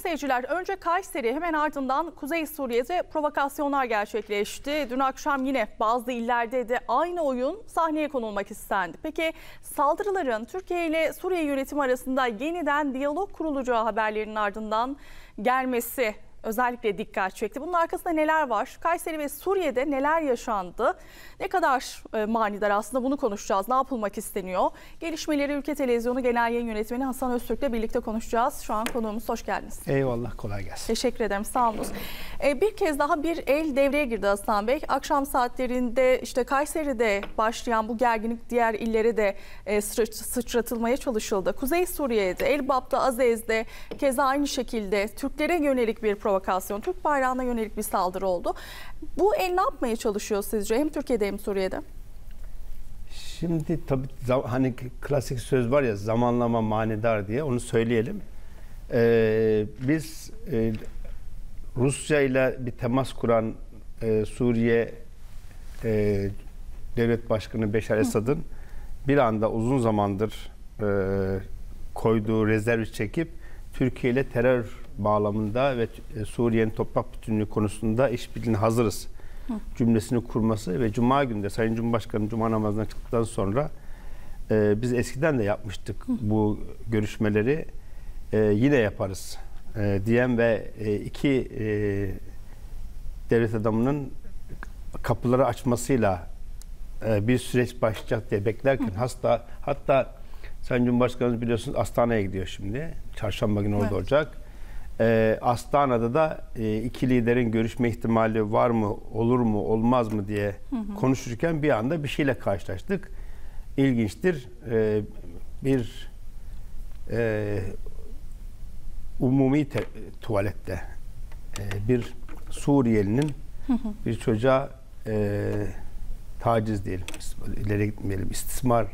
Sayın seyirciler, önce Kayseri, hemen ardından Kuzey Suriye'de provokasyonlar gerçekleşti. Dün akşam yine bazı illerde de aynı oyun sahneye konulmak istendi. Peki saldırıların Türkiye ile Suriye yönetimi arasında yeniden diyalog kurulacağı haberlerinin ardından gelmesi özellikle dikkat çekti. Bunun arkasında neler var? Kayseri ve Suriye'de neler yaşandı? Ne kadar manidar aslında, bunu konuşacağız. Ne yapılmak isteniyor? Gelişmeleri Ülke Televizyonu Genel Yayın Yönetmeni Hasan Öztürk'le birlikte konuşacağız. Şu an konuğumuz, hoş geldiniz. Eyvallah, kolay gelsin. Teşekkür ederim, sağ olun. Bir kez daha bir el devreye girdi Hasan Bey. Akşam saatlerinde işte Kayseri'de başlayan bu gerginlik diğer illere de sıçratılmaya çalışıldı. Kuzey Suriye'de, Elbap'ta, Azez'de keza aynı şekilde Türklere yönelik bir provokasyon, Türk bayrağına yönelik bir saldırı oldu. Bu el ne yapmaya çalışıyor sizce, hem Türkiye'de hem Suriye'de? Şimdi tabii hani klasik söz var ya, zamanlama manidar diye, onu söyleyelim. Biz Rusya ile bir temas kuran Suriye Devlet Başkanı Beşar Esad'ın bir anda uzun zamandır koyduğu rezervi çekip Türkiye ile terör bağlamında ve Suriye'nin toprak bütünlüğü konusunda işbirliğine hazırız cümlesini kurması ve Cuma günü de Sayın Cumhurbaşkanı Cuma namazına çıktıktan sonra biz eskiden de yapmıştık bu görüşmeleri, yine yaparız diyen ve iki devlet adamının kapıları açmasıyla bir süreç başlayacak diye beklerken hatta Sayın Cumhurbaşkanımız biliyorsunuz Astana'ya gidiyor şimdi. Çarşamba günü orada olacak. Astana'da da iki liderin görüşme ihtimali var mı, olur mu, olmaz mı diye konuşurken bir anda bir şeyle karşılaştık. İlginçtir. Bir umumi tuvalette bir Suriyelinin bir çocuğa taciz diyelim, ileri gitmeyelim, istismar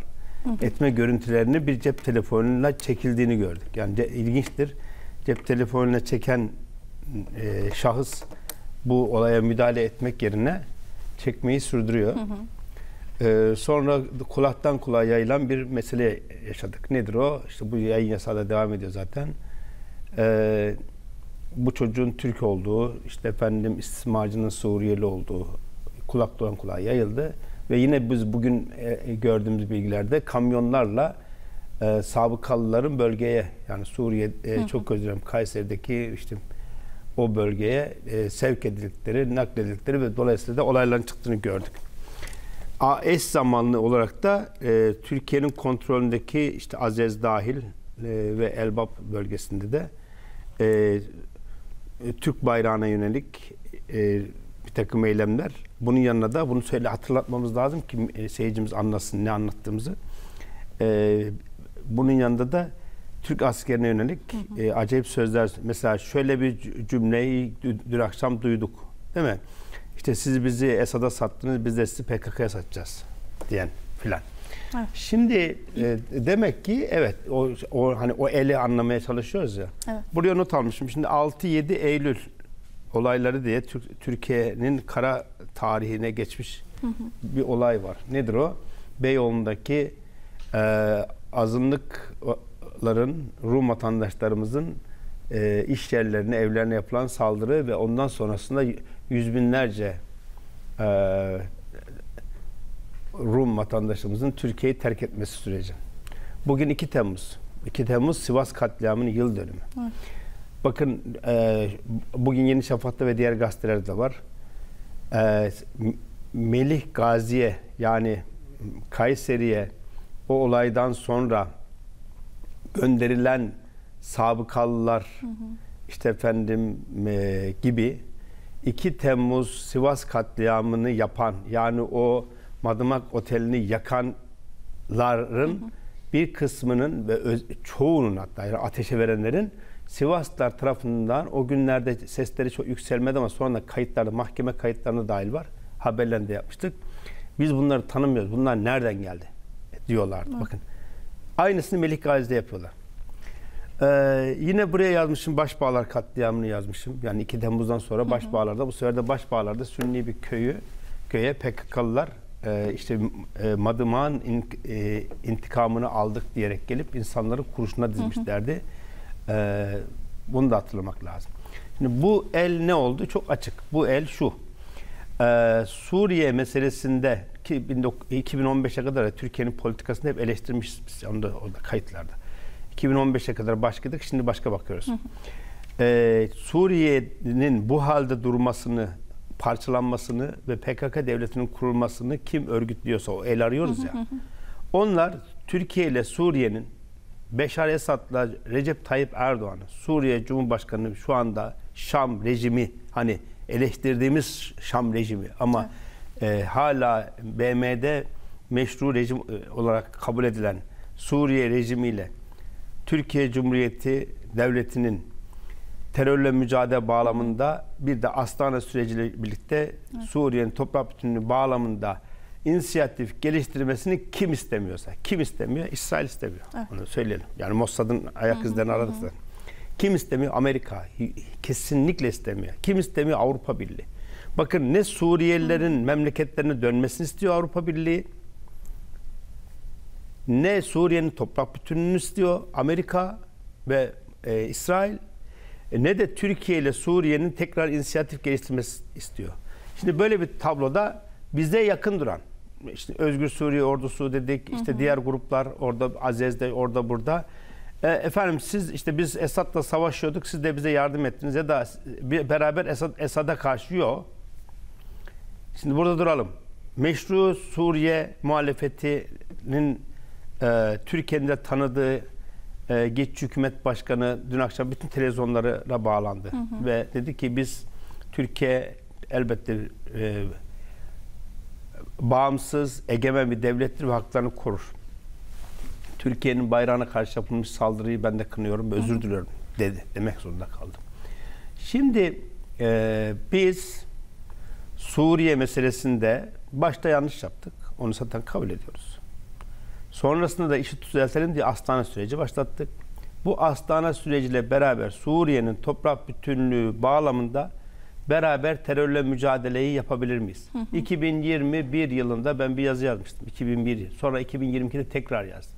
etme görüntülerini bir cep telefonuyla çekildiğini gördük. Yani ilginçtir. Cep telefonuyla çeken şahıs bu olaya müdahale etmek yerine çekmeyi sürdürüyor. Sonra kulaktan kulağa yayılan bir mesele yaşadık. Nedir o? İşte bu yayın yasağı da devam ediyor zaten. Bu çocuğun Türk olduğu, işte efendim istismarcının Suriyeli olduğu kulaktan kulağa yayıldı. Ve yine biz bugün gördüğümüz bilgilerde kamyonlarla sabıkalıların bölgeye, yani Suriye çok özür dilerim, Kayseri'deki işte o bölgeye sevk edildikleri, nakledildikleri ve dolayısıyla da olayların çıktığını gördük. Eş zamanlı olarak da Türkiye'nin kontrolündeki işte Azez dahil ve Elbap bölgesinde de Türk bayrağına yönelik bir takım eylemler. Bunun yanına da bunu hatırlatmamız lazım ki seyircimiz anlasın ne anlattığımızı. Bunun yanında da Türk askerine yönelik acayip sözler. Mesela şöyle bir cümleyi dün akşam duyduk, değil mi? İşte siz bizi Esad'a sattınız, biz de sizi PKK'ya satacağız diyen filan. Evet. Şimdi demek ki evet, hani o eli anlamaya çalışıyoruz ya. Evet. Buraya not almışım. Şimdi 6-7 Eylül olayları diye Türkiye'nin kara tarihine geçmiş bir olay var. Nedir o? Beyoğlu'ndaki azınlıkların, Rum vatandaşlarımızın iş yerlerine, evlerine yapılan saldırı ve ondan sonrasında yüz binlerce Rum vatandaşımızın Türkiye'yi terk etmesi süreci. Bugün 2 Temmuz. 2 Temmuz Sivas katliamının yıl dönümü. Evet. Bakın bugün Yeni Şafak'ta ve diğer gazetelerde de var. Melih Gazi'ye, yani Kayseri'ye o olaydan sonra gönderilen sabıkalılar işte efendim gibi 2 Temmuz Sivas katliamını yapan, yani o Madımak Oteli'ni yakanların bir kısmının ve çoğunun, hatta yani ateşe verenlerin Sivaslılar tarafından o günlerde sesleri çok yükselmedi ama sonra kayıtlarda, mahkeme kayıtlarına dahil var. Haberlerinde yapmıştık. Biz bunları tanımıyoruz. Bunlar nereden geldi diyorlardı. Evet. Bakın. Aynısını Melih Gazi'de yapıyorlar. Yine buraya yazmışım, Başbağlar katliamını yazmışım. Yani 2 Temmuz'dan sonra Başbağlar'da, bu sefer de Başbağlar'da Sünni bir köye PKK'lılar işte Madımak'ın intikamını aldık diyerek gelip insanları kurşuna dizmişlerdi. Bunu da hatırlamak lazım. Şimdi bu el ne oldu? Çok açık. Bu el şu. Suriye meselesinde ki 2015'e kadar Türkiye'nin politikasını hep eleştirmişiz biz. Onda kayıtlarda. 2015'e kadar başkaydık. Şimdi başka bakıyoruz. Suriye'nin bu halde durmasını, parçalanmasını ve PKK devletinin kurulmasını kim örgütlüyorsa o el arıyoruz ya. Onlar Türkiye ile Suriye'nin, Beşar Esad'la Recep Tayyip Erdoğan'ın, Suriye Cumhurbaşkanı'nın şu anda Şam rejimi, hani eleştirdiğimiz Şam rejimi ama hala BM'de meşru rejim olarak kabul edilen Suriye rejimiyle Türkiye Cumhuriyeti Devleti'nin terörle mücadele bağlamında, bir de Astana süreciyle birlikte Suriye'nin toprak bütünlüğü bağlamında inisiyatif geliştirmesini kim istemiyorsa, kim istemiyor? İsrail istemiyor. Evet. Onu söyleyelim. Yani Mossad'ın ayak izlerini aradıkları. Kim istemiyor? Amerika. Kesinlikle istemiyor. Kim istemiyor? Avrupa Birliği. Bakın, ne Suriyelilerin memleketlerine dönmesini istiyor Avrupa Birliği, ne Suriye'nin toprak bütünlüğünü istiyor Amerika ve İsrail, ne de Türkiye ile Suriye'nin tekrar inisiyatif geliştirmesi istiyor. Şimdi böyle bir tabloda bize yakın duran, işte Özgür Suriye Ordusu dedik, işte diğer gruplar orada, Azez'de, orada, burada. Efendim siz işte, biz Esad'la savaşıyorduk, siz de bize yardım ettiniz ya da beraber Esad'a karşı yok. Şimdi burada duralım. Meşru Suriye muhalefetinin Türkiye'nin de tanıdığı geçici hükümet başkanı dün akşam bütün televizyonlara bağlandı. Ve dedi ki biz, Türkiye elbette bağımsız, egemen bir devlettir ve haklarını korur. Türkiye'nin bayrağına karşı yapılmış saldırıyı ben de kınıyorum ve özür diliyorum dedi. Demek zorunda kaldım. Şimdi biz Suriye meselesinde başta yanlış yaptık. Onu zaten kabul ediyoruz. Sonrasında da işi düzeltelim diye Astana süreci başlattık. Bu Astana süreciyle beraber Suriye'nin toprak bütünlüğü bağlamında beraber terörle mücadeleyi yapabilir miyiz? 2021 yılında ben bir yazı yazmıştım. 2001, sonra 2022'de tekrar yazdım.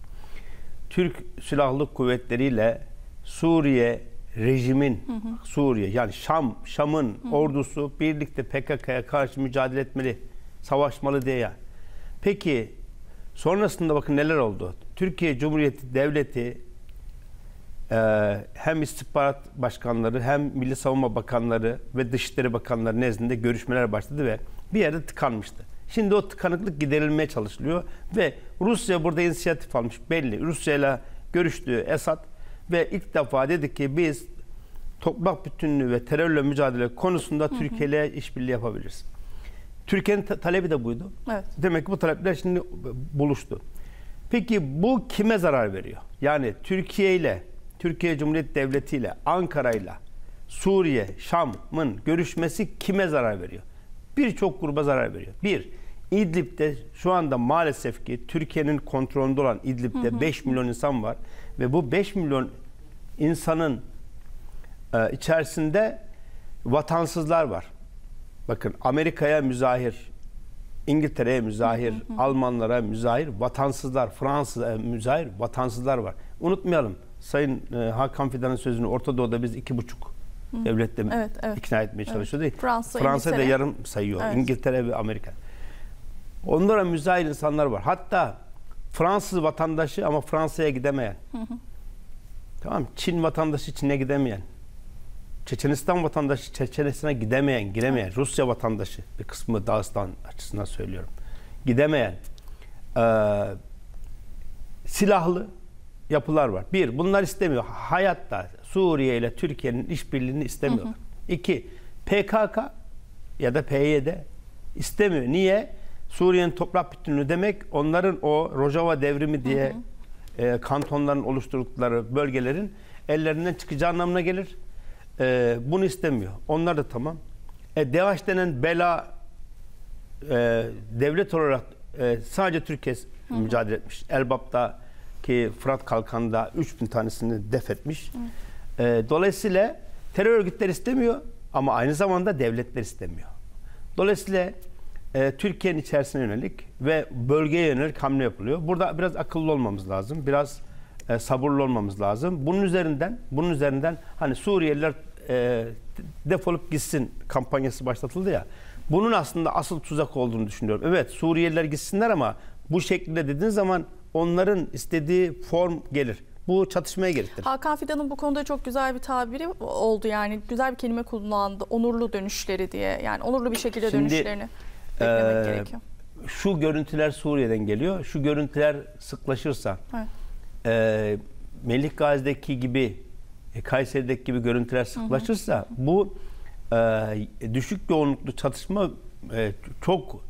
Türk Silahlı Kuvvetleri'yle Suriye rejimin, Suriye yani Şam'ın ordusu birlikte PKK'ya karşı mücadele etmeli, savaşmalı diye. Yani. Peki sonrasında bakın neler oldu? Türkiye Cumhuriyeti Devleti hem istihbarat başkanları hem Milli Savunma Bakanları ve Dışişleri Bakanları nezdinde görüşmeler başladı ve bir yerde tıkanmıştı. Şimdi o tıkanıklık giderilmeye çalışılıyor ve Rusya burada inisiyatif almış belli. Rusya'yla görüştü Esad ve ilk defa dedi ki biz toprak bütünlüğü ve terörle mücadele konusunda Türkiye ile işbirliği yapabiliriz. Türkiye'nin talebi de buydu. Evet. Demek ki bu talepler şimdi buluştu. Peki bu kime zarar veriyor? Yani Türkiye ile, Türkiye Cumhuriyeti Devleti ile, Ankara ile Suriye, Şam'ın görüşmesi kime zarar veriyor? Birçok gruba zarar veriyor. Bir, İdlib'de şu anda maalesef ki Türkiye'nin kontrolünde olan İdlib'de 5 milyon insan var. Ve bu 5 milyon insanın içerisinde vatansızlar var. Bakın, Amerika'ya müzahir, İngiltere'ye müzahir, Almanlara müzahir, vatansızlar, Fransa'ya müzahir, vatansızlar var. Unutmayalım, Sayın Hakan Fidan'ın sözünü, Orta Doğu'da biz 2,5 devletle ikna etmeye çalışıyoruz. Fransa'da yarım sayıyor, İngiltere ve Amerika. Onlara müzahir insanlar var. Hatta Fransız vatandaşı ama Fransa'ya gidemeyen, tamam, Çin vatandaşı Çin'e gidemeyen, Çeçenistan vatandaşı Çeçenistan'a gidemeyen, giremeyen, Rusya vatandaşı, bir kısmı Dağıstan açısından söylüyorum, gidemeyen silahlı yapılar var. Bir, bunlar istemiyor. Hayatta Suriye ile Türkiye'nin işbirliğini istemiyorlar. İki, PKK ya da PYD istemiyor. Niye? Suriye'nin toprak bütünlüğü demek, onların o Rojava devrimi diye kantonların oluşturdukları bölgelerin ellerinden çıkacağı anlamına gelir. Bunu istemiyor. Onlar da tamam. DAEŞ denen bela devlet olarak sadece Türkiye mücadele etmiş. Elbap'taki Fırat Kalkanı'nda 3000 tanesini def etmiş. Dolayısıyla terör örgütleri istemiyor ama aynı zamanda devletler istemiyor. Dolayısıyla Türkiye'nin içerisine yönelik ve bölgeye yönelik hamle yapılıyor. Burada biraz akıllı olmamız lazım. Biraz sabırlı olmamız lazım. Bunun üzerinden hani Suriyeliler defolup gitsin kampanyası başlatıldı ya. Bunun aslında asıl tuzak olduğunu düşünüyorum. Evet, Suriyeliler gitsinler ama bu şekilde dediğin zaman onların istediği form gelir. Bu çatışmaya gerektirir. Hakan Fidan'ın bu konuda çok güzel bir tabiri oldu. Yani güzel bir kelime kullandı. Onurlu dönüşleri diye. Yani onurlu bir şekilde dönüşlerini beklemek gerekiyor. Şu görüntüler Suriye'den geliyor. Şu görüntüler sıklaşırsa evet. Melik Gazi'deki gibi, Kayseri'deki gibi görüntüler sıklaşırsa bu düşük yoğunluklu çatışma çok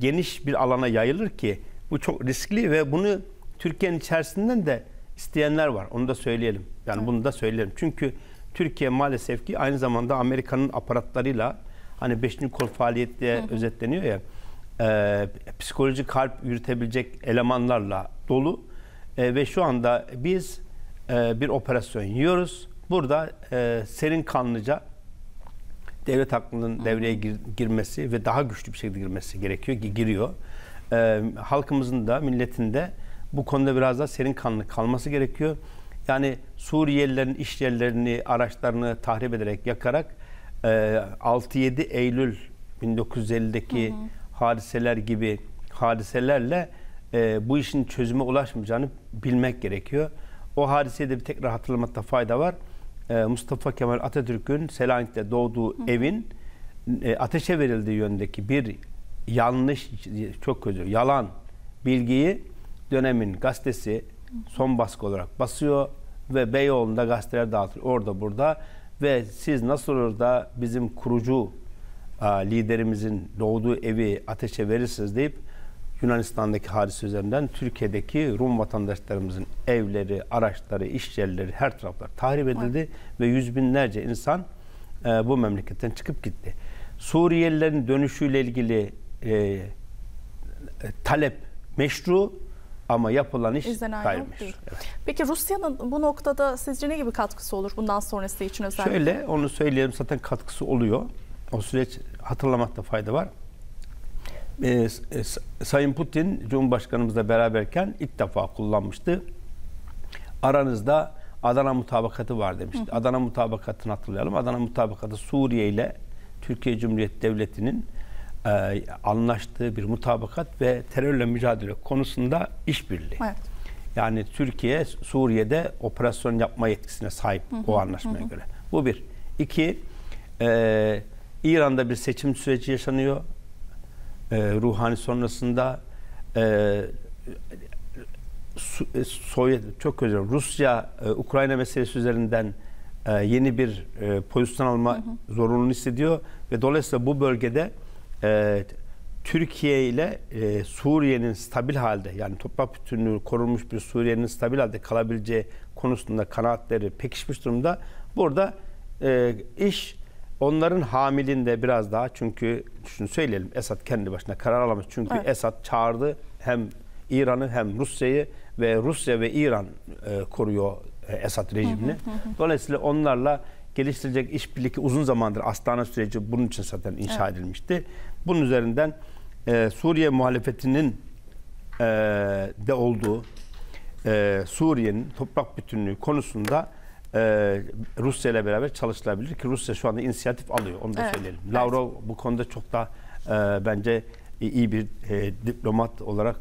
geniş bir alana yayılır ki bu çok riskli ve bunu Türkiye'nin içerisinden de isteyenler var. Onu da söyleyelim. Yani bunu da söyleyelim. Çünkü Türkiye maalesef ki aynı zamanda Amerika'nın aparatlarıyla hani 5. kol faaliyet diye özetleniyor ya, psikolojik harp yürütebilecek elemanlarla dolu ve şu anda biz bir operasyon yiyoruz. Burada serin kanlıca devlet aklının devreye girmesi ve daha güçlü bir şekilde girmesi gerekiyor ki giriyor. Halkımızın da milletin de bu konuda biraz daha serin kanlı kalması gerekiyor. Yani Suriyelilerin iş yerlerini, araçlarını tahrip ederek, yakarak 6-7 Eylül 1950'deki hadiseler gibi hadiselerle bu işin çözüme ulaşmayacağını bilmek gerekiyor. O hadiseyi de bir tekrar hatırlamakta fayda var. Mustafa Kemal Atatürk'ün Selanik'te doğduğu evin ateşe verildiği yönündeki bir yanlış, çok özür, yalan bilgiyi dönemin gazetesi son baskı olarak basıyor ve Beyoğlu'nda gazeteler dağıtılıyor orada burada ve siz nasıl olur da bizim kurucu liderimizin doğduğu evi ateşe verirsiniz deyip Yunanistan'daki hadise üzerinden Türkiye'deki Rum vatandaşlarımızın evleri, araçları, iş yerleri, her taraflar tahrip edildi ve yüz binlerce insan bu memleketten çıkıp gitti. Suriyelilerin dönüşüyle ilgili talep meşru ama yapılan iş kaymış. Evet. Peki Rusya'nın bu noktada sizce ne gibi katkısı olur bundan sonrası için özellikle? Şöyle onu söyleyelim, zaten katkısı oluyor. O süreç hatırlamakta fayda var. Sayın Putin Cumhurbaşkanımızla beraberken ilk defa kullanmıştı. Aranızda Adana Mutabakatı var demişti. Adana Mutabakatı'nı hatırlayalım. Adana Mutabakatı Suriye ile Türkiye Cumhuriyeti Devleti'nin anlaştığı bir mutabakat ve terörle mücadele konusunda işbirliği. Evet. Yani Türkiye Suriye'de operasyon yapma yetkisine sahip o anlaşmaya göre. Bu bir. İki, İran'da bir seçim süreci yaşanıyor. Ruhani sonrasında Rusya Ukrayna meselesi üzerinden yeni bir pozisyon alma zorunluluğunu hissediyor ve dolayısıyla bu bölgede Türkiye ile Suriye'nin stabil halde, yani toprak bütünlüğü korunmuş bir Suriye'nin stabil halde kalabileceği konusunda kanaatleri pekişmiş durumda. Burada iş onların hamilinde biraz daha, çünkü şunu söyleyelim, Esad kendi başına karar alamaz. Çünkü Esad çağırdı hem İran'ı hem Rusya'yı ve Rusya ve İran koruyor Esad rejimini. Dolayısıyla onlarla geliştirecek işbirliği uzun zamandır, Astana süreci bunun için zaten inşa edilmişti. Bunun üzerinden Suriye muhalefetinin de olduğu Suriye'nin toprak bütünlüğü konusunda Rusya ile beraber çalışılabilir ki Rusya şu anda inisiyatif alıyor. Onu da söyleyelim. Lavrov bu konuda çok da bence iyi bir diplomat olarak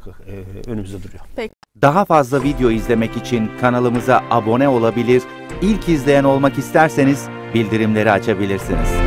önümüzde duruyor. Peki. Daha fazla video izlemek için kanalımıza abone olabilir, İlk izleyen olmak isterseniz bildirimleri açabilirsiniz.